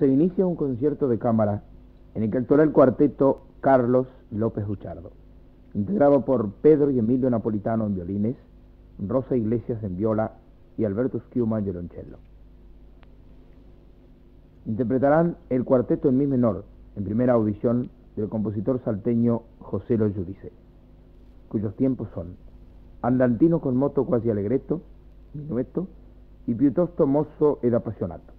se inicia un concierto de cámara en el que actuará el cuarteto Carlos López Buchardo, integrado por Pedro y Emilio Napolitano en violines, Rosa Iglesias en viola y Alberto Schiuma en violonchelo. Interpretarán el cuarteto en mi menor, en primera audición del compositor salteño José Lo Giudice, cuyos tiempos son andantino con moto quasi allegretto, minueto, y piuttosto mosso ed appassionato.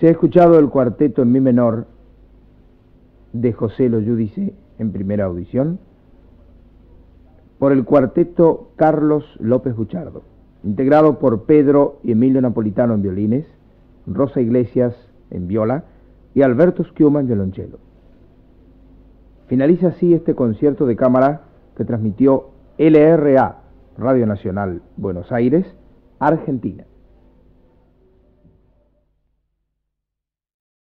Se ha escuchado el cuarteto en mi menor de José Lo Giudice en primera audición por el cuarteto Carlos López Buchardo, integrado por Pedro y Emilio Napolitano en violines, Rosa Iglesias en viola y Alberto Schiuma en violonchelo. Finaliza así este concierto de cámara que transmitió LRA, Radio Nacional Buenos Aires, Argentina.